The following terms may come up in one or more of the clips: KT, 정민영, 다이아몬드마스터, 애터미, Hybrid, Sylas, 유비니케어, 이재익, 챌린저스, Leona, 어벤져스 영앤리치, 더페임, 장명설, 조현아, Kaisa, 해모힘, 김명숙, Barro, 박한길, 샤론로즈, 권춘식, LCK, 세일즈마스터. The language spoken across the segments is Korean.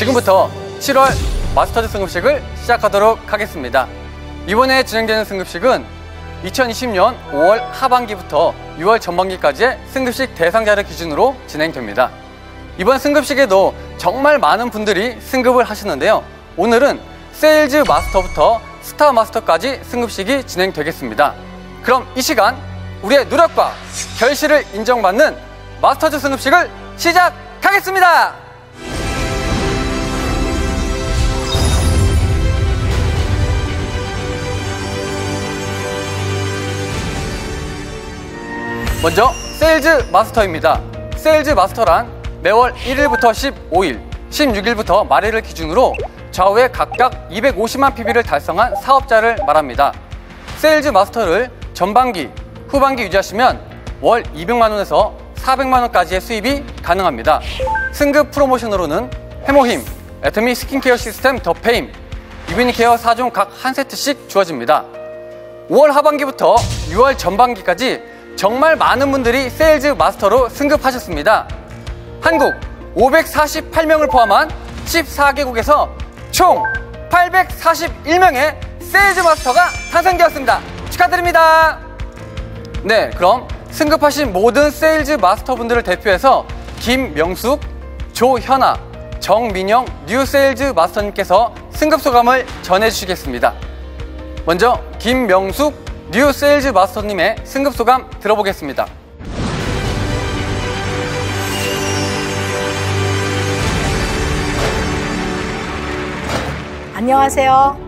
지금부터 7월 마스터즈 승급식을 시작하도록 하겠습니다. 이번에 진행되는 승급식은 2020년 5월 하반기부터 6월 전반기까지의 승급식 대상자를 기준으로 진행됩니다. 이번 승급식에도 정말 많은 분들이 승급을 하시는데요. 오늘은 세일즈 마스터부터 스타 마스터까지 승급식이 진행되겠습니다. 그럼 이 시간 우리의 노력과 결실을 인정받는 마스터즈 승급식을 시작하겠습니다. 먼저 세일즈 마스터입니다. 세일즈 마스터란 매월 1일부터 15일, 16일부터 말일을 기준으로 좌우에 각각 250만 PB를 달성한 사업자를 말합니다. 세일즈 마스터를 전반기, 후반기 유지하시면 월 200만 원에서 400만 원까지의 수입이 가능합니다. 승급 프로모션으로는 해모힘, 애터미 스킨케어 시스템 더페임, 유비니케어 4종 각 한 세트씩 주어집니다. 5월 하반기부터 6월 전반기까지 정말 많은 분들이 세일즈 마스터로 승급하셨습니다. 한국 548명을 포함한 14개국에서 총 841명의 세일즈 마스터가 탄생되었습니다. 축하드립니다. 네, 그럼 승급하신 모든 세일즈 마스터 분들을 대표해서 김명숙, 조현아, 정민영 뉴 세일즈 마스터님께서 승급 소감을 전해주시겠습니다. 먼저 김명숙 뉴 세일즈 마스터님의 승급 소감 들어보겠습니다. 안녕하세요.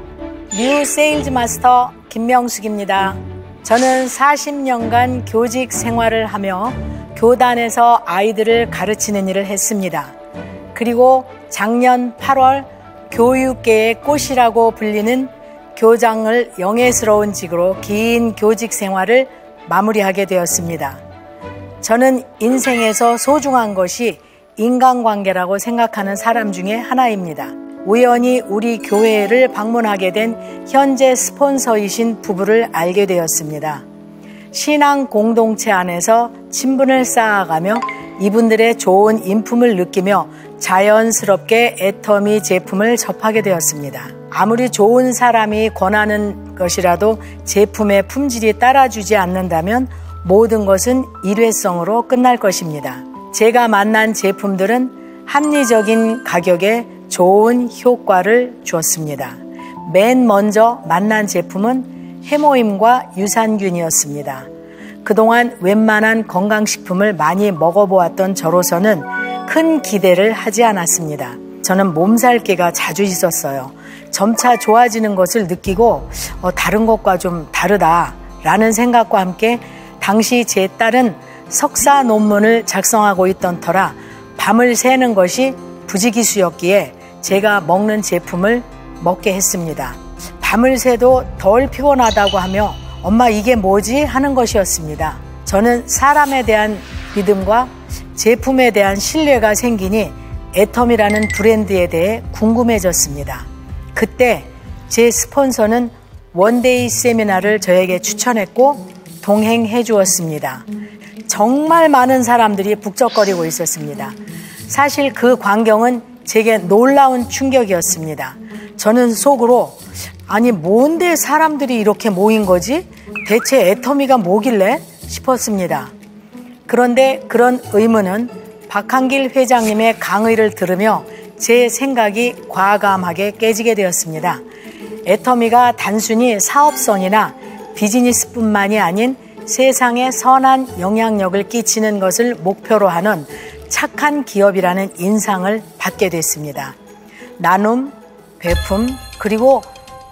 뉴 세일즈 마스터 김명숙입니다. 저는 40년간 교직 생활을 하며 교단에서 아이들을 가르치는 일을 했습니다. 그리고 작년 8월 교육계의 꽃이라고 불리는 교장을 영예스러운 직으로 긴 교직 생활을 마무리하게 되었습니다. 저는 인생에서 소중한 것이 인간관계라고 생각하는 사람 중에 하나입니다. 우연히 우리 교회를 방문하게 된 현재 스폰서이신 부부를 알게 되었습니다. 신앙 공동체 안에서 친분을 쌓아가며 이분들의 좋은 인품을 느끼며 자연스럽게 애터미 제품을 접하게 되었습니다. 아무리 좋은 사람이 권하는 것이라도 제품의 품질이 따라주지 않는다면 모든 것은 일회성으로 끝날 것입니다. 제가 만난 제품들은 합리적인 가격에 좋은 효과를 주었습니다. 맨 먼저 만난 제품은 해모임과 유산균이었습니다. 그동안 웬만한 건강식품을 많이 먹어보았던 저로서는 큰 기대를 하지 않았습니다. 저는 몸살기가 자주 있었어요. 점차 좋아지는 것을 느끼고 다른 것과 좀 다르다라는 생각과 함께 당시 제 딸은 석사 논문을 작성하고 있던 터라 밤을 새는 것이 부지기수였기에 제가 먹는 제품을 먹게 했습니다. 밤을 새도 덜 피곤하다고 하며 엄마 이게 뭐지? 하는 것이었습니다. 저는 사람에 대한 믿음과 제품에 대한 신뢰가 생기니 애터미라는 브랜드에 대해 궁금해졌습니다. 그때 제 스폰서는 원데이 세미나를 저에게 추천했고 동행해 주었습니다. 정말 많은 사람들이 북적거리고 있었습니다. 사실 그 광경은 제게 놀라운 충격이었습니다. 저는 속으로 아니 뭔데 사람들이 이렇게 모인 거지? 대체 애터미가 뭐길래? 싶었습니다. 그런데 그런 의문은 박한길 회장님의 강의를 들으며 제 생각이 과감하게 깨지게 되었습니다. 애터미가 단순히 사업성이나 비즈니스뿐만이 아닌 세상에 선한 영향력을 끼치는 것을 목표로 하는 착한 기업이라는 인상을 받게 됐습니다. 나눔, 배품, 그리고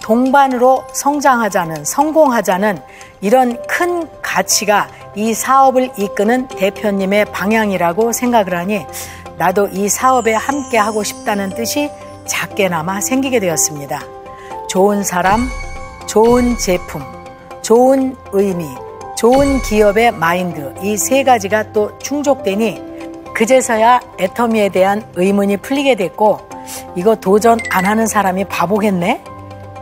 동반으로 성장하자는, 성공하자는 이런 큰 가치가 이 사업을 이끄는 대표님의 방향이라고 생각을 하니 나도 이 사업에 함께하고 싶다는 뜻이 작게나마 생기게 되었습니다. 좋은 사람, 좋은 제품, 좋은 의미, 좋은 기업의 마인드 이 세 가지가 또 충족되니 그제서야 애터미에 대한 의문이 풀리게 됐고 이거 도전 안 하는 사람이 바보겠네?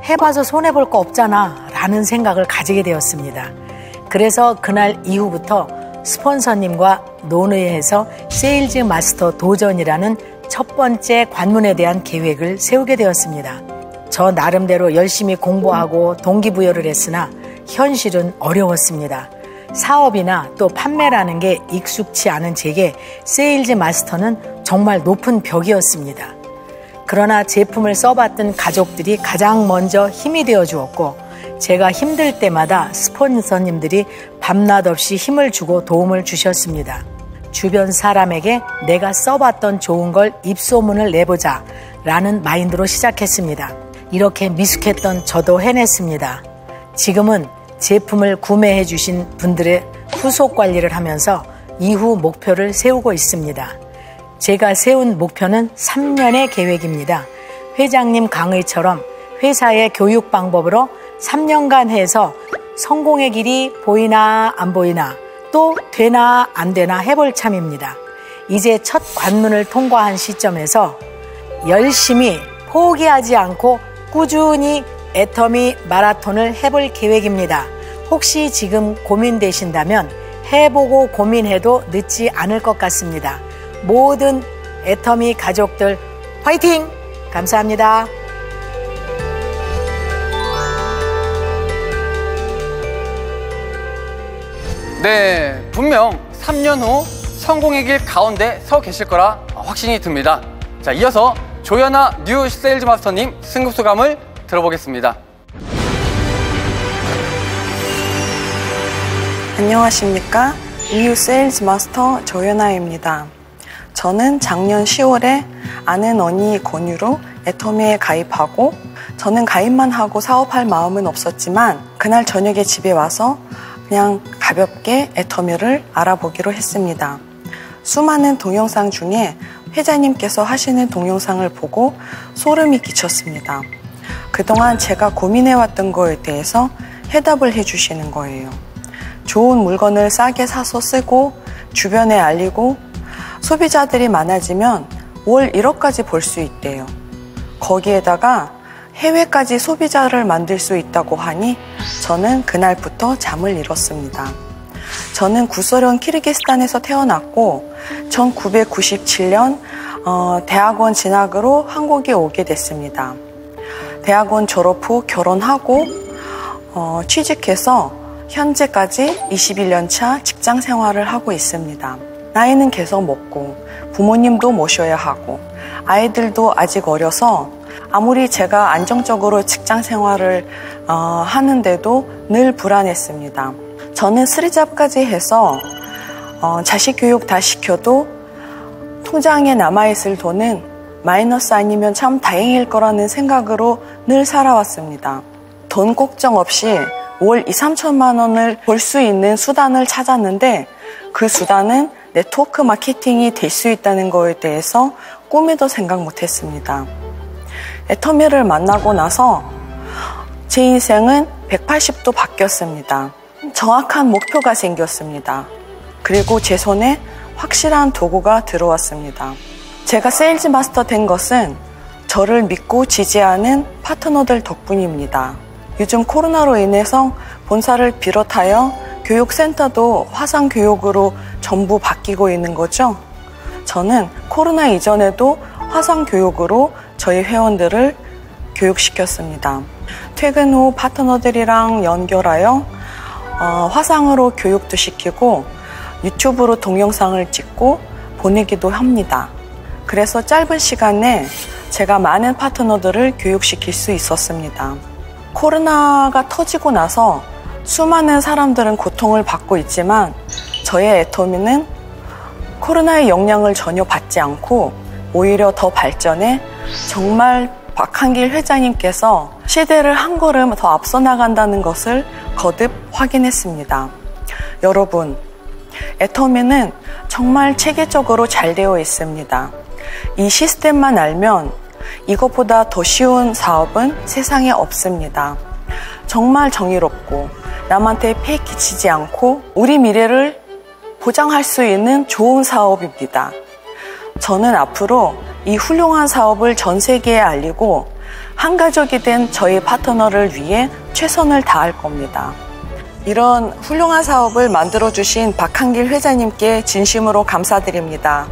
해봐서 손해볼 거 없잖아 라는 생각을 가지게 되었습니다. 그래서 그날 이후부터 스폰서님과 논의해서 세일즈 마스터 도전이라는 첫 번째 관문에 대한 계획을 세우게 되었습니다. 저 나름대로 열심히 공부하고 동기부여를 했으나 현실은 어려웠습니다. 사업이나 또 판매라는 게 익숙치 않은 제게 세일즈마스터는 정말 높은 벽이었습니다. 그러나 제품을 써봤던 가족들이 가장 먼저 힘이 되어주었고 제가 힘들 때마다 스폰서님들이 밤낮 없이 힘을 주고 도움을 주셨습니다. 주변 사람에게 내가 써봤던 좋은 걸 입소문을 내보자 라는 마인드로 시작했습니다. 이렇게 미숙했던 저도 해냈습니다. 지금은 제품을 구매해 주신 분들의 후속 관리를 하면서 이후 목표를 세우고 있습니다. 제가 세운 목표는 3년의 계획입니다. 회장님 강의처럼 회사의 교육 방법으로 3년간 해서 성공의 길이 보이나 안 보이나 또 되나 안 되나 해볼 참입니다. 이제 첫 관문을 통과한 시점에서 열심히 포기하지 않고 꾸준히 애터미 마라톤을 해볼 계획입니다. 혹시 지금 고민되신다면 해보고 고민해도 늦지 않을 것 같습니다. 모든 애터미 가족들 화이팅! 감사합니다. 네, 분명 3년 후 성공의 길 가운데 서 계실 거라 확신이 듭니다. 자, 이어서 조현아 뉴 세일즈 마스터님 승급 소감을 들어보겠습니다. 안녕하십니까? 뉴 세일즈 마스터 조현아입니다. 저는 작년 10월에 아는 언니의 권유로 애터미에 가입하고 저는 가입만 하고 사업할 마음은 없었지만 그날 저녁에 집에 와서 그냥 가볍게 애터미를 알아보기로 했습니다. 수많은 동영상 중에 회장님께서 하시는 동영상을 보고 소름이 끼쳤습니다. 그동안 제가 고민해왔던 거에 대해서 해답을 해주시는 거예요. 좋은 물건을 싸게 사서 쓰고 주변에 알리고 소비자들이 많아지면 월 1억까지 벌 수 있대요. 거기에다가 해외까지 소비자를 만들 수 있다고 하니 저는 그날부터 잠을 잃었습니다. 저는 구소련 키르기스탄에서 태어났고 1997년 대학원 진학으로 한국에 오게 됐습니다. 대학원 졸업 후 결혼하고 취직해서 현재까지 21년 차 직장 생활을 하고 있습니다. 나이는 계속 먹고 부모님도 모셔야 하고 아이들도 아직 어려서 아무리 제가 안정적으로 직장 생활을 하는데도 늘 불안했습니다. 저는 스리잡까지 해서 자식 교육 다 시켜도 통장에 남아있을 돈은 마이너스 아니면 참 다행일 거라는 생각으로 늘 살아왔습니다. 돈 걱정 없이 월 2, 3천만 원을 벌 수 있는 수단을 찾았는데 그 수단은 네트워크 마케팅이 될 수 있다는 거에 대해서 꿈에도 생각 못했습니다. 애터미를 만나고 나서 제 인생은 180도 바뀌었습니다. 정확한 목표가 생겼습니다. 그리고 제 손에 확실한 도구가 들어왔습니다. 제가 세일즈 마스터 된 것은 저를 믿고 지지하는 파트너들 덕분입니다. 요즘 코로나로 인해서 본사를 비롯하여 교육센터도 화상교육으로 전부 바뀌고 있는 거죠. 저는 코로나 이전에도 화상교육으로 저희 회원들을 교육시켰습니다. 퇴근 후 파트너들이랑 연결하여 화상으로 교육도 시키고 유튜브로 동영상을 찍고 보내기도 합니다. 그래서 짧은 시간에 제가 많은 파트너들을 교육시킬 수 있었습니다. 코로나가 터지고 나서 수많은 사람들은 고통을 받고 있지만 저의 애터미는 코로나의 영향을 전혀 받지 않고 오히려 더 발전해 정말 박한길 회장님께서 시대를 한 걸음 더 앞서 나간다는 것을 거듭 확인했습니다. 여러분, 애터미는 정말 체계적으로 잘 되어 있습니다. 이 시스템만 알면 이것보다 더 쉬운 사업은 세상에 없습니다. 정말 정의롭고 남한테 패 끼치지 않고 우리 미래를 보장할 수 있는 좋은 사업입니다. 저는 앞으로 이 훌륭한 사업을 전 세계에 알리고 한 가족이 된 저희 파트너를 위해 최선을 다할 겁니다. 이런 훌륭한 사업을 만들어주신 박한길 회장님께 진심으로 감사드립니다.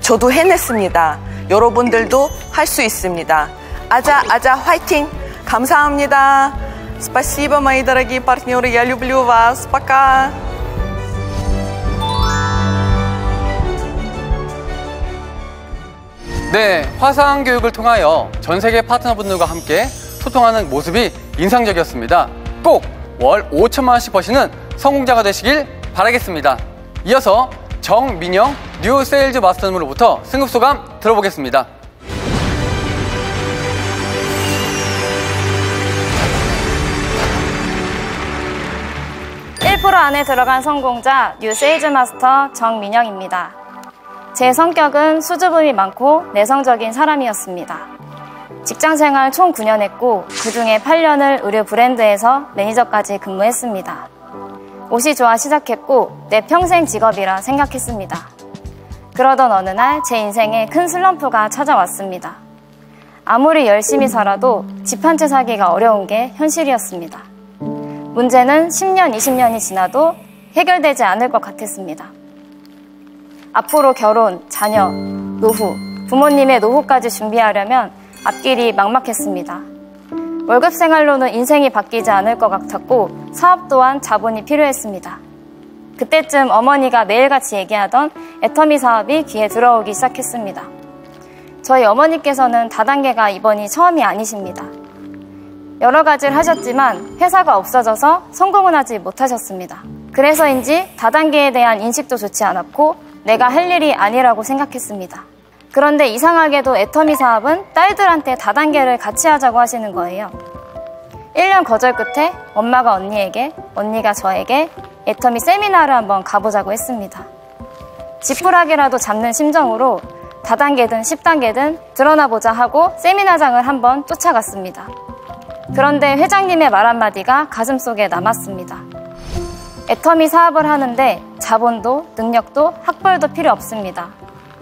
저도 해냈습니다. 여러분들도 할 수 있습니다. 아자 아자 화이팅! 감사합니다. Спасибо, мои дорогие партнеры. Я люблю вас. Пока. 네, 화상 교육을 통하여 전 세계 파트너분들과 함께 소통하는 모습이 인상적이었습니다. 꼭 월 5천만 원씩 버시는 성공자가 되시길 바라겠습니다. 이어서 정민영 뉴 세일즈 마스터님으로부터 승급소감 들어보겠습니다. 안에 들어간 성공자 뉴 세일즈마스터 정민영입니다. 제 성격은 수줍음이 많고 내성적인 사람이었습니다. 직장생활 총 9년 했고 그중에 8년을 의류 브랜드에서 매니저까지 근무했습니다. 옷이 좋아 시작했고 내 평생 직업이라 생각했습니다. 그러던 어느 날 제 인생에 큰 슬럼프가 찾아왔습니다. 아무리 열심히 살아도 집 한 채 사기가 어려운 게 현실이었습니다. 문제는 10년, 20년이 지나도 해결되지 않을 것 같았습니다. 앞으로 결혼, 자녀, 노후, 부모님의 노후까지 준비하려면 앞길이 막막했습니다. 월급 생활로는 인생이 바뀌지 않을 것 같았고 사업 또한 자본이 필요했습니다. 그때쯤 어머니가 매일같이 얘기하던 애터미 사업이 귀에 들어오기 시작했습니다. 저희 어머니께서는 다단계가 이번이 처음이 아니십니다. 여러 가지를 하셨지만 회사가 없어져서 성공은 하지 못하셨습니다. 그래서인지 다단계에 대한 인식도 좋지 않았고 내가 할 일이 아니라고 생각했습니다. 그런데 이상하게도 애터미 사업은 딸들한테 다단계를 같이 하자고 하시는 거예요. 1년 거절 끝에 엄마가 언니에게, 언니가 저에게 애터미 세미나를 한번 가보자고 했습니다. 지푸라기라도 잡는 심정으로 다단계든 10단계든 드러나보자 하고 세미나장을 한번 쫓아갔습니다. 그런데 회장님의 말 한마디가 가슴속에 남았습니다. 애터미 사업을 하는데 자본도 능력도 학벌도 필요 없습니다.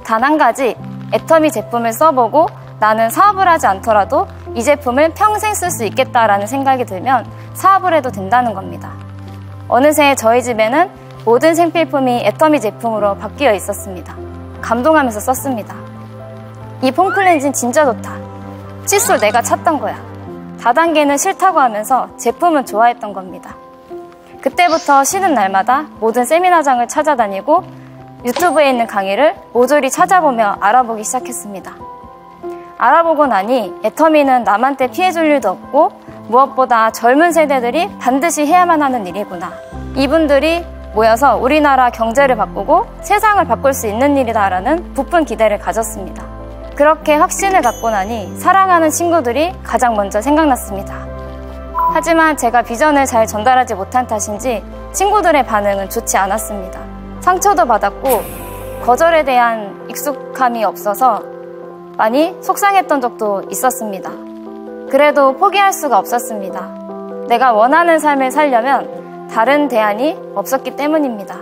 단 한 가지, 애터미 제품을 써보고 나는 사업을 하지 않더라도 이 제품을 평생 쓸 수 있겠다라는 생각이 들면 사업을 해도 된다는 겁니다. 어느새 저희 집에는 모든 생필품이 애터미 제품으로 바뀌어 있었습니다. 감동하면서 썼습니다. 이 폼클렌징 진짜 좋다. 칫솔 내가 찾던 거야. 다단계는 싫다고 하면서 제품은 좋아했던 겁니다. 그때부터 쉬는 날마다 모든 세미나장을 찾아다니고 유튜브에 있는 강의를 모조리 찾아보며 알아보기 시작했습니다. 알아보고 나니 애터미는 남한테 피해줄 일도 없고 무엇보다 젊은 세대들이 반드시 해야만 하는 일이구나. 이분들이 모여서 우리나라 경제를 바꾸고 세상을 바꿀 수 있는 일이다라는 부푼 기대를 가졌습니다. 그렇게 확신을 갖고 나니 사랑하는 친구들이 가장 먼저 생각났습니다. 하지만 제가 비전을 잘 전달하지 못한 탓인지 친구들의 반응은 좋지 않았습니다. 상처도 받았고 거절에 대한 익숙함이 없어서 많이 속상했던 적도 있었습니다. 그래도 포기할 수가 없었습니다. 내가 원하는 삶을 살려면 다른 대안이 없었기 때문입니다.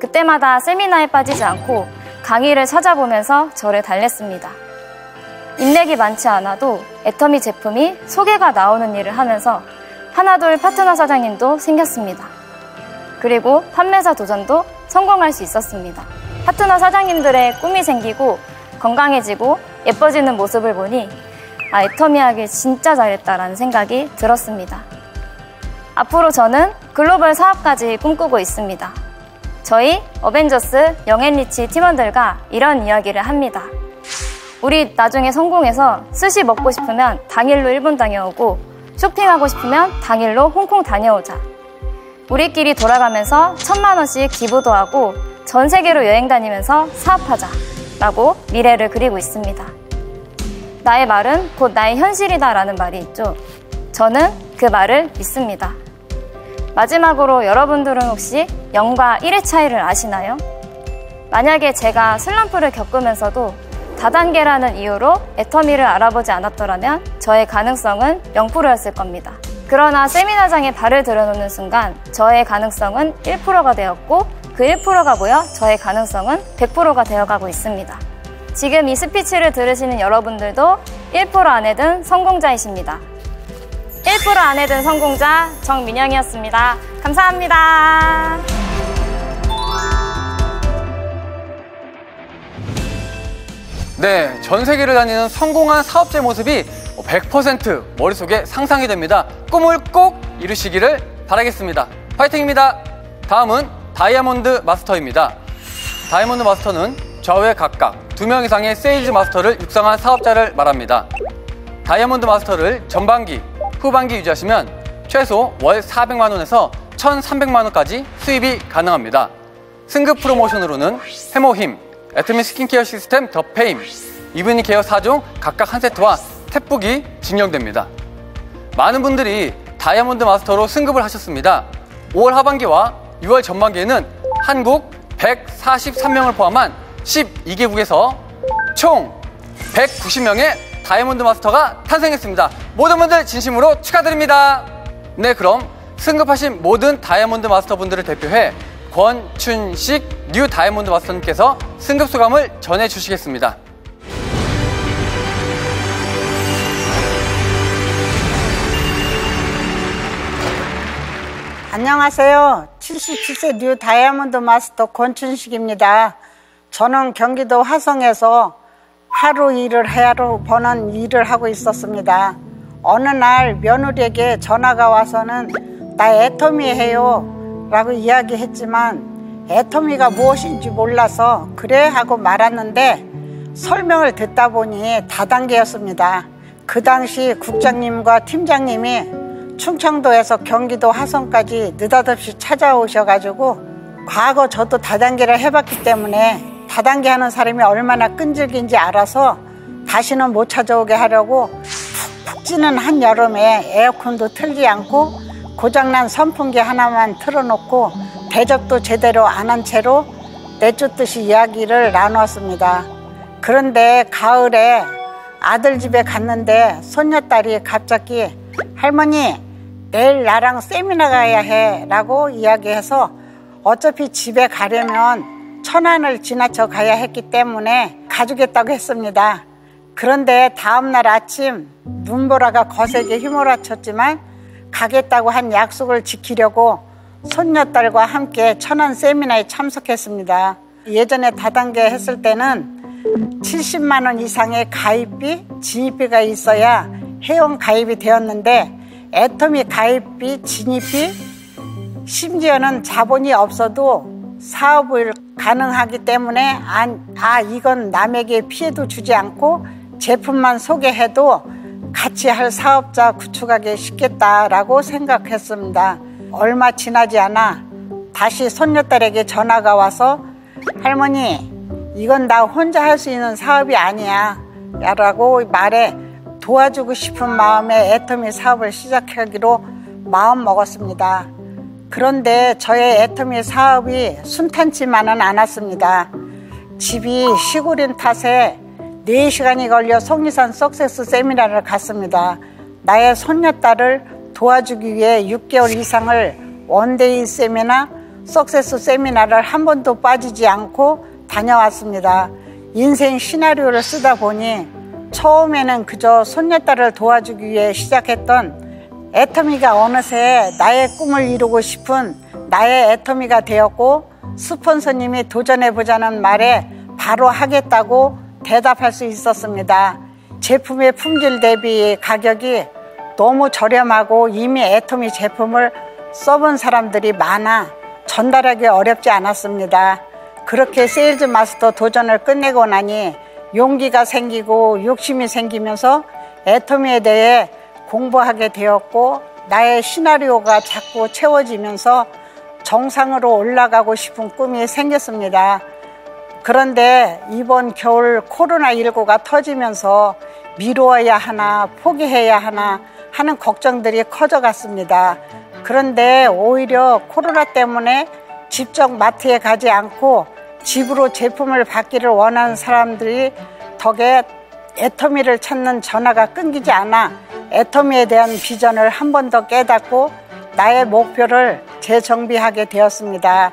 그때마다 세미나에 빠지지 않고 강의를 찾아보면서 저를 달랬습니다. 인맥이 많지 않아도 애터미 제품이 소개가 나오는 일을 하면서 하나둘 파트너 사장님도 생겼습니다. 그리고 판매사 도전도 성공할 수 있었습니다. 파트너 사장님들의 꿈이 생기고 건강해지고 예뻐지는 모습을 보니 아, 애터미 하길 진짜 잘했다라는 생각이 들었습니다. 앞으로 저는 글로벌 사업까지 꿈꾸고 있습니다. 저희 어벤져스 영앤리치 팀원들과 이런 이야기를 합니다. 우리 나중에 성공해서 스시 먹고 싶으면 당일로 일본 다녀오고 쇼핑하고 싶으면 당일로 홍콩 다녀오자. 우리끼리 돌아가면서 1,000만 원씩 기부도 하고 전 세계로 여행 다니면서 사업하자 라고 미래를 그리고 있습니다. 나의 말은 곧 나의 현실이다 라는 말이 있죠. 저는 그 말을 믿습니다. 마지막으로 여러분들은 혹시 0과 1의 차이를 아시나요? 만약에 제가 슬럼프를 겪으면서도 다단계라는 이유로 애터미를 알아보지 않았더라면 저의 가능성은 0%였을 겁니다. 그러나 세미나장에 발을 들여놓는 순간 저의 가능성은 1%가 되었고 그 1%가 모여 저의 가능성은 100%가 되어가고 있습니다. 지금 이 스피치를 들으시는 여러분들도 1% 안에 든 성공자이십니다. 1% 안에 든 성공자 정민영이었습니다. 감사합니다. 네, 전 세계를 다니는 성공한 사업자의 모습이 100% 머릿속에 상상이 됩니다. 꿈을 꼭 이루시기를 바라겠습니다. 파이팅입니다. 다음은 다이아몬드 마스터입니다. 다이아몬드 마스터는 좌우에 각각 2명 이상의 세일즈 마스터를 육성한 사업자를 말합니다. 다이아몬드 마스터를 전반기, 후반기 유지하시면 최소 월 400만원에서 1,300만원까지 수입이 가능합니다. 승급 프로모션으로는 해모힘, 애터미 스킨케어 시스템 더페임, 유비니케어 4종 각각 한 세트와 탭북이 증정됩니다. 많은 분들이 다이아몬드 마스터로 승급을 하셨습니다. 5월 하반기와 6월 전반기에는 한국 143명을 포함한 12개국에서 총 190명의 다이아몬드 마스터가 탄생했습니다. 모든 분들 진심으로 축하드립니다. 네, 그럼 승급하신 모든 다이아몬드 마스터 분들을 대표해 권춘식 뉴 다이아몬드 마스터님께서 승급 소감을 전해주시겠습니다. 안녕하세요. 77세 뉴 다이아몬드 마스터 권춘식입니다. 저는 경기도 화성에서 하루 일을 하루 버는 일을 하고 있었습니다. 어느 날 며느리에게 전화가 와서는 나 애터미 해요 라고 이야기했지만 애터미가 무엇인지 몰라서 그래 하고 말았는데 설명을 듣다 보니 다단계였습니다. 그 당시 국장님과 팀장님이 충청도에서 경기도 화성까지 느닷없이 찾아오셔가지고 과거 저도 다단계를 해봤기 때문에 다단계 하는 사람이 얼마나 끈질긴지 알아서 다시는 못 찾아오게 하려고 푹푹 찌는 한여름에 에어컨도 틀지 않고 고장난 선풍기 하나만 틀어놓고 대접도 제대로 안 한 채로 내쫓듯이 이야기를 나누었습니다. 그런데 가을에 아들 집에 갔는데 손녀딸이 갑자기 할머니 내일 나랑 세미나 가야 해 라고 이야기해서 어차피 집에 가려면 천안을 지나쳐 가야 했기 때문에 가주겠다고 했습니다. 그런데 다음날 아침 눈보라가 거세게 휘몰아쳤지만 가겠다고 한 약속을 지키려고 손녀딸과 함께 천안 세미나에 참석했습니다. 예전에 다단계 했을 때는 70만원 이상의 가입비, 진입비가 있어야 회원 가입이 되었는데 애터미 가입비, 진입비, 심지어는 자본이 없어도 사업을 가능하기 때문에 이건 남에게 피해도 주지 않고 제품만 소개해도 같이 할 사업자 구축하기 쉽겠다라고 생각했습니다. 얼마 지나지 않아 다시 손녀딸에게 전화가 와서 할머니 이건 나 혼자 할 수 있는 사업이 아니야 라고 말해 도와주고 싶은 마음에 애터미 사업을 시작하기로 마음먹었습니다. 그런데 저의 애터미 사업이 순탄치만은 않았습니다. 집이 시골인 탓에 4시간이 걸려 속리산 석세스 세미나를 갔습니다. 나의 손녀딸을 도와주기 위해 6개월 이상을 원데이 세미나, 석세스 세미나를 한 번도 빠지지 않고 다녀왔습니다. 인생 시나리오를 쓰다 보니 처음에는 그저 손녀딸을 도와주기 위해 시작했던 애터미가 어느새 나의 꿈을 이루고 싶은 나의 애터미가 되었고 스폰서님이 도전해보자는 말에 바로 하겠다고 대답할 수 있었습니다. 제품의 품질 대비 가격이 너무 저렴하고 이미 애터미 제품을 써본 사람들이 많아 전달하기 어렵지 않았습니다. 그렇게 세일즈 마스터 도전을 끝내고 나니 용기가 생기고 욕심이 생기면서 애터미에 대해 공부하게 되었고 나의 시나리오가 자꾸 채워지면서 정상으로 올라가고 싶은 꿈이 생겼습니다. 그런데 이번 겨울 코로나19가 터지면서 미루어야 하나 포기해야 하나 하는 걱정들이 커져갔습니다. 그런데 오히려 코로나 때문에 직접 마트에 가지 않고 집으로 제품을 받기를 원하는 사람들이 덕에 애터미를 찾는 전화가 끊기지 않아 애터미에 대한 비전을 한 번 더 깨닫고 나의 목표를 재정비하게 되었습니다.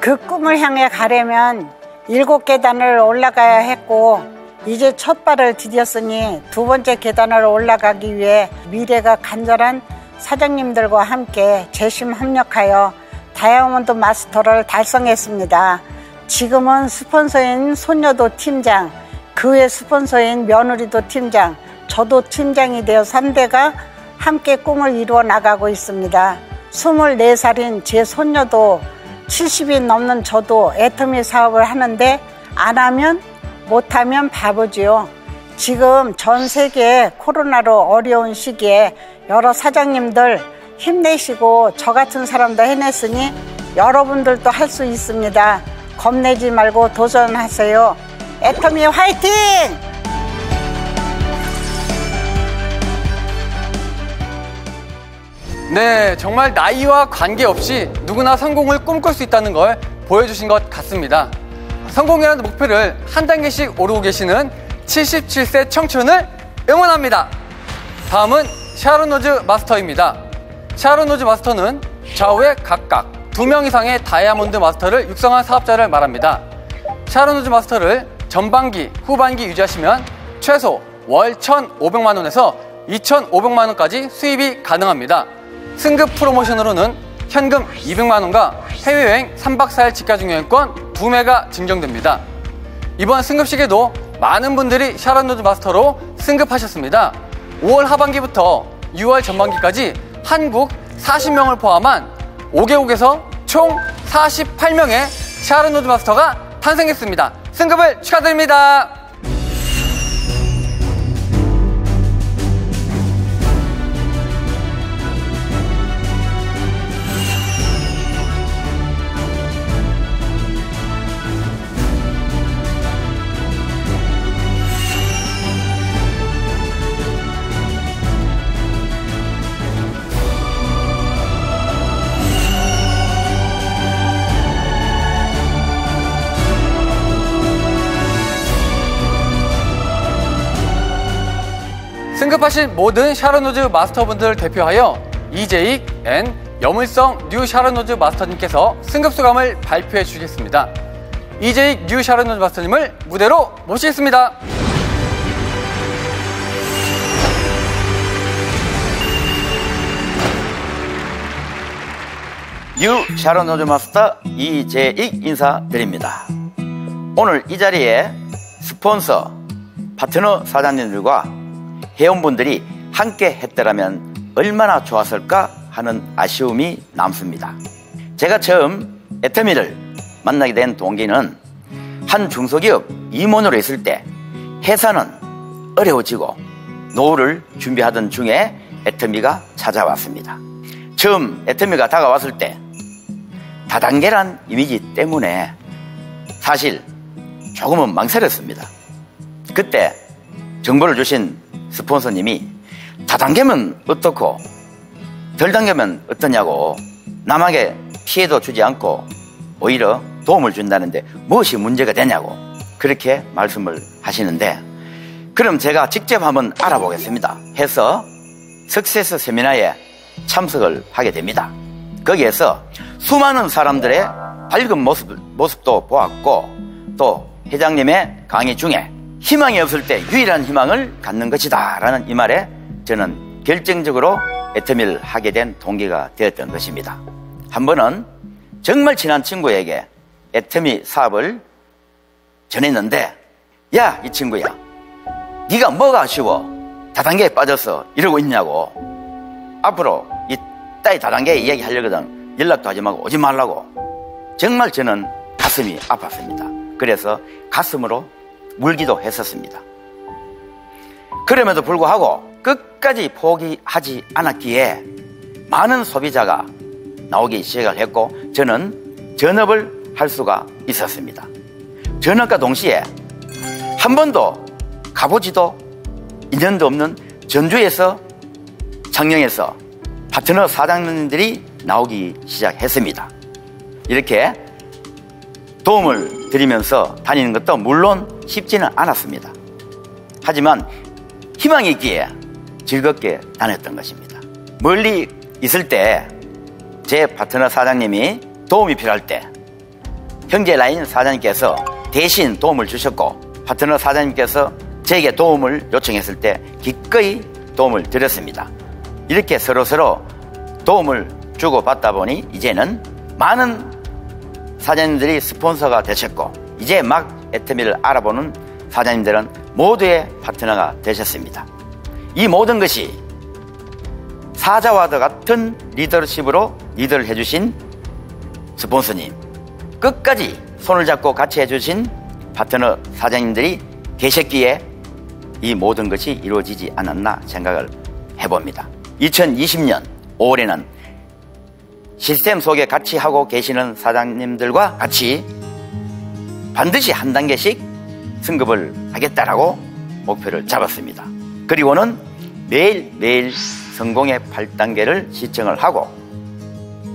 그 꿈을 향해 가려면 7계단을 올라가야 했고 이제 첫 발을 디뎠으니 2번째 계단을 올라가기 위해 미래가 간절한 사장님들과 함께 재심합력하여 다이아몬드 마스터를 달성했습니다. 지금은 스폰서인 손녀도 팀장, 그 교회 스폰서인 며느리도 팀장, 저도 팀장이 되어 3대가 함께 꿈을 이루어 나가고 있습니다. 24살인 제 손녀도 70이 넘는 저도 애터미 사업을 하는데 안 하면 못하면 바보지요. 지금 전 세계 코로나로 어려운 시기에 여러 사장님들 힘내시고 저 같은 사람도 해냈으니 여러분들도 할 수 있습니다. 겁내지 말고 도전하세요. 애터미 화이팅! 네, 정말 나이와 관계없이 누구나 성공을 꿈꿀 수 있다는 걸 보여주신 것 같습니다. 성공이라는 목표를 한 단계씩 오르고 계시는 77세 청춘을 응원합니다. 다음은 샤론로즈 마스터입니다. 샤론로즈 마스터는 좌우에 각각 2명 이상의 다이아몬드 마스터를 육성한 사업자를 말합니다. 샤론로즈 마스터를 전반기, 후반기 유지하시면 최소 월 1,500만 원에서 2,500만 원까지 수입이 가능합니다. 승급 프로모션으로는 현금 200만 원과 해외여행 3박 4일 직가중 여행권 2매가 증정됩니다. 이번 승급식에도 많은 분들이 샤론로즈 마스터로 승급하셨습니다. 5월 하반기부터 6월 전반기까지 한국 40명을 포함한 5개국에서 총 48명의 샤론로즈 마스터가 탄생했습니다. 승급을 축하드립니다. 승급하신 모든 샤론로즈 마스터분들을 대표하여 이재익 앤 여물성 뉴 샤론로즈 마스터님께서 승급 소감을 발표해 주시겠습니다. 이재익 뉴 샤론로즈 마스터님을 무대로 모시겠습니다. 뉴 샤론로즈 마스터 이재익 인사드립니다. 오늘 이 자리에 스폰서, 파트너 사장님들과 회원분들이 함께 했더라면 얼마나 좋았을까 하는 아쉬움이 남습니다. 제가 처음 애터미를 만나게 된 동기는 한 중소기업 임원으로 있을 때 회사는 어려워지고 노후를 준비하던 중에 애터미가 찾아왔습니다. 처음 애터미가 다가왔을 때 다단계란 이미지 때문에 사실 조금은 망설였습니다. 그때 정보를 주신 스폰서님이 다단계면 어떻고 덜 단계면 어떠냐고 남에게 피해도 주지 않고 오히려 도움을 준다는데 무엇이 문제가 되냐고 그렇게 말씀을 하시는데 그럼 제가 직접 한번 알아보겠습니다 해서 석세스 세미나에 참석을 하게 됩니다. 거기에서 수많은 사람들의 밝은 모습도 보았고 또 회장님의 강의 중에 희망이 없을 때 유일한 희망을 갖는 것이다 라는 이 말에 저는 결정적으로 애터미를 하게 된 동기가 되었던 것입니다. 한 번은 정말 친한 친구에게 애터미 사업을 전했는데 야, 이 친구야 네가 뭐가 아쉬워 다단계에 빠져서 이러고 있냐고 앞으로 이 따위 다단계에 이야기하려거든 연락도 하지 말고 오지 말라고 정말 저는 가슴이 아팠습니다. 그래서 가슴으로 울기도 했었습니다. 그럼에도 불구하고 끝까지 포기하지 않았기에 많은 소비자가 나오기 시작을 했고 저는 전업을 할 수가 있었습니다. 전업과 동시에 한 번도 가보지도 인연도 없는 전주에서 창녕에서 파트너 사장님들이 나오기 시작했습니다. 이렇게 도움을 드리면서 다니는 것도 물론 쉽지는 않았습니다. 하지만 희망이 있기에 즐겁게 다녔던 것입니다. 멀리 있을 때 제 파트너 사장님이 도움이 필요할 때 형제 라인 사장님께서 대신 도움을 주셨고 파트너 사장님께서 제게 도움을 요청했을 때 기꺼이 도움을 드렸습니다. 이렇게 서로서로 도움을 주고받다 보니 이제는 많은 사장님들이 스폰서가 되셨고 이제 막 애터미를 알아보는 사장님들은 모두의 파트너가 되셨습니다. 이 모든 것이 사자와도 같은 리더십으로 리더를 해주신 스폰서님, 끝까지 손을 잡고 같이 해주신 파트너 사장님들이 계셨기에 이 모든 것이 이루어지지 않았나 생각을 해봅니다. 2020년 5월에는 시스템 속에 같이 하고 계시는 사장님들과 같이 반드시 한 단계씩 승급을 하겠다라고 목표를 잡았습니다. 그리고는 매일매일 성공의 8단계를 시청을 하고,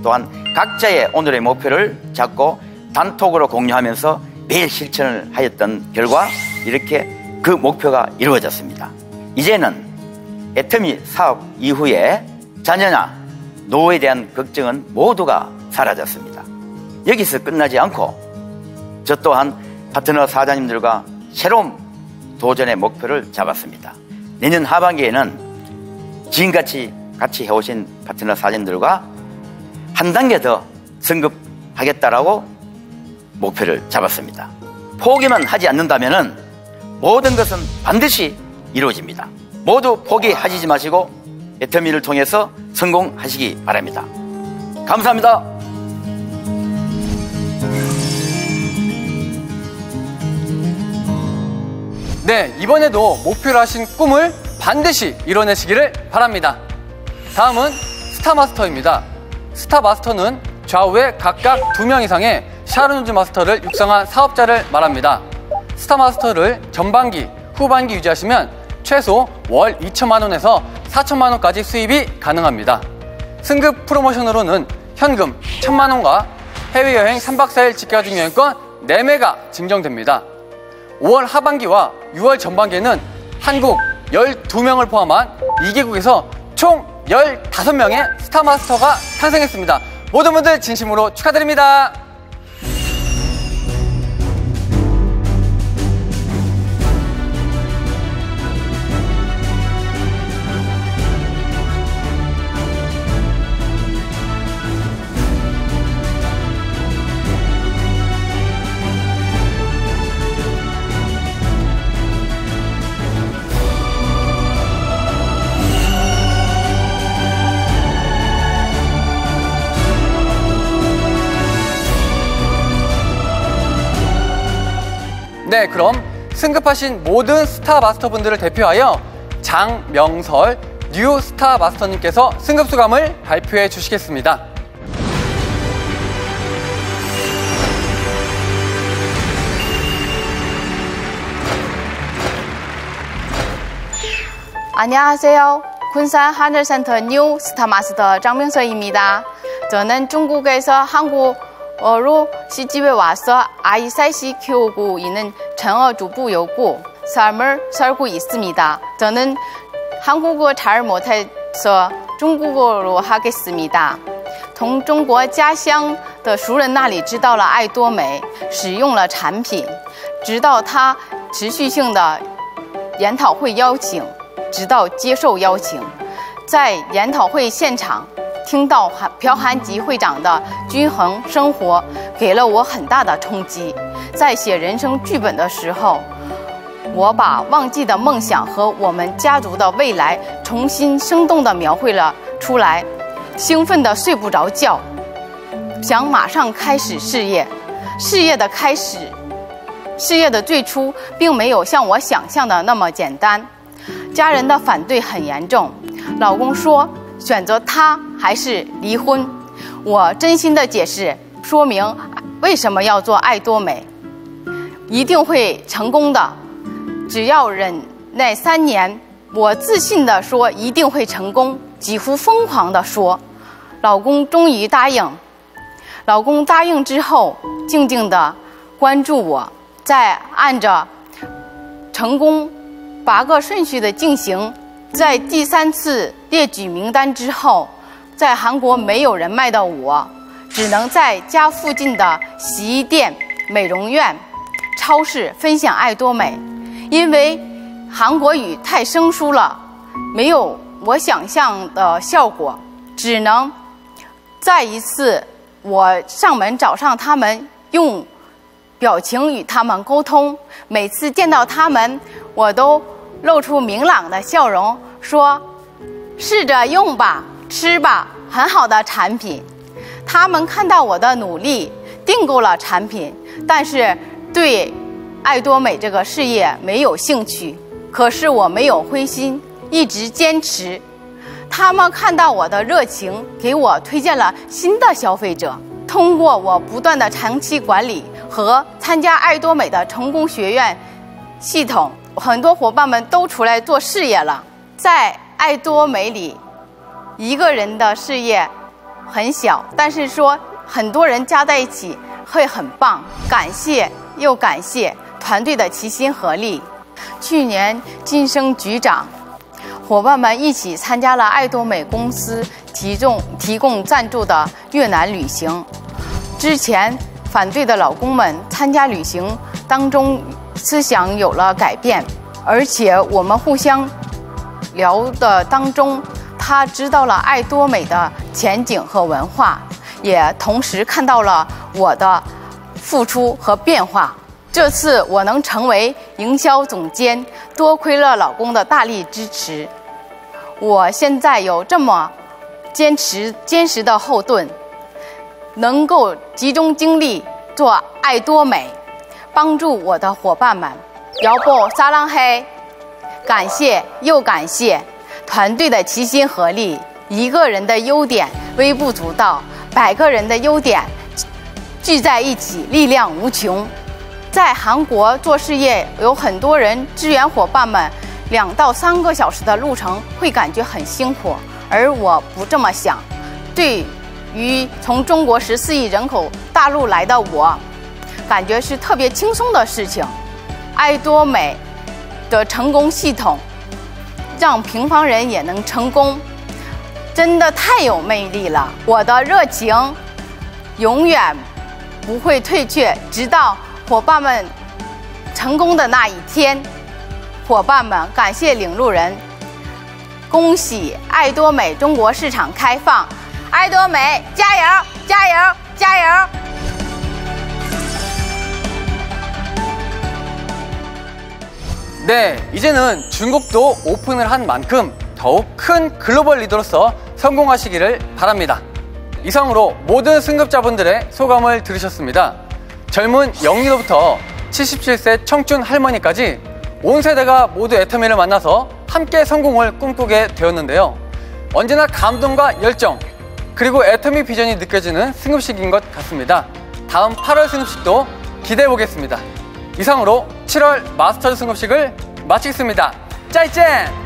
또한 각자의 오늘의 목표를 잡고 단톡으로 공유하면서 매일 실천을 하였던 결과 이렇게 그 목표가 이루어졌습니다. 이제는 애터미 사업 이후에 자녀나 노후에 대한 걱정은 모두가 사라졌습니다. 여기서 끝나지 않고 저 또한 파트너 사장님들과 새로운 도전의 목표를 잡았습니다. 내년 하반기에는 지금같이 같이 해오신 파트너 사장님들과 한 단계 더 승급하겠다라고 목표를 잡았습니다. 포기만 하지 않는다면 모든 것은 반드시 이루어집니다. 모두 포기하시지 마시고 애터미를 통해서 성공하시기 바랍니다. 감사합니다. 네, 이번에도 목표로 하신 꿈을 반드시 이뤄내시기를 바랍니다. 다음은 스타마스터입니다. 스타마스터는 좌우에 각각 2명 이상의 샤론로즈 마스터를 육성한 사업자를 말합니다. 스타마스터를 전반기, 후반기 유지하시면 최소 월 2,000만 원에서 4,000만 원까지 수입이 가능합니다. 승급 프로모션으로는 현금 1,000만 원과 해외여행 3박 4일 직가중 여행권 4매가 증정됩니다. 5월 하반기와 6월 전반기에는 한국 12명을 포함한 2개국에서 총 15명의 스타마스터가 탄생했습니다. 모든 분들 진심으로 축하드립니다. 네, 그럼 승급하신 모든 스타마스터분들을 대표하여 장명설 뉴 스타마스터님께서 승급수감을 발표해 주시겠습니다. 안녕하세요. 군산 하늘센터 뉴 스타마스터 장명설입니다. 저는 중국에서 한국어로 시집에 와서 아이 셋이 키우고 있는 전업주부였고 삶을 살고 있습니다. 저는 한국어 잘 못해서 중국어로 하겠습니다. 从中国家乡的熟人那里知道了爱多美使用了产品，直到他持续性的研讨会邀请，直到接受邀请，在研讨会现场 听到朴含吉会长的均衡生活给了我很大的冲击，在写人生剧本的时候我把忘记的梦想和我们家族的未来重新生动地描绘了出来，兴奋地睡不着觉。想马上开始事业，事业的开始，事业的最初并没有像我想象的那么简单，家人的反对很严重，老公说 选择他还是离婚，我真心的解释说明为什么要做爱多美，一定会成功的，只要忍耐3年，我自信的说一定会成功，几乎疯狂的说。老公终于答应，老公答应之后静静的关注我在按着成功8个顺序的进行， 在第三次列举名单之后，在韩国没有人脉的我只能在家附近的洗衣店、美容院、超市分享爱多美，因为韩国语太生疏了，没有我想象的效果，只能再一次我上门找上他们，用表情与他们沟通。每次见到他们，我都露出明朗的笑容，说：“试着用吧，吃吧，很好的产品。”他们看到我的努力，订购了产品，但是对爱多美这个事业没有兴趣。可是我没有灰心，一直坚持。他们看到我的热情，给我推荐了新的消费者。通过我不断的长期管理和参加爱多美的成功学院系统，很多伙伴们都出来做事业了。在爱多美里，一个人的事业很小，但是说很多人加在一起会很棒。感谢又感谢团队的齐心合力。去年晋升局长，伙伴们一起参加了爱多美公司提供赞助的越南旅行。之前反对的老公们参加旅行当中思想有了改变，而且我们互相聊的当中，他知道了爱多美的前景和文化，也同时看到了我的付出和变化。这次我能成为营销总监，多亏了老公的大力支持。我现在有这么坚实的后盾，能够集中精力做爱多美，帮助我的伙伴们。姚布撒浪嘿，感谢又感谢团队的齐心合力。一个人的优点微不足道，百个人的优点聚在一起，力量无穷。在韩国做事业，有很多人支援伙伴们，2到3个小时的路程会感觉很辛苦，而我不这么想。对于从中国14亿人口大陆来的我，感觉是特别轻松的事情。爱多美的成功系统，让平凡人也能成功，真的太有魅力了。我的热情永远不会退却，直到伙伴们成功的那一天。伙伴们，感谢领路人，恭喜爱多美中国市场开放，爱多美加油加油加油！네, 이제는 중국도 오픈을 한 만큼 더욱 큰 글로벌 리더로서 성공하시기를 바랍니다. 이상으로 모든 승급자분들의 소감을 들으셨습니다. 젊은 영리도부터 77세 청춘 할머니까지 온 세대가 모두 애터미를 만나서 함께 성공을 꿈꾸게 되었는데요. 언제나 감동과 열정, 그리고 애터미 비전이 느껴지는 승급식인 것 같습니다. 다음 8월 승급식도 기대해보겠습니다. 이상으로 7월 마스터즈 승급식을 마치겠습니다. 짜이짠!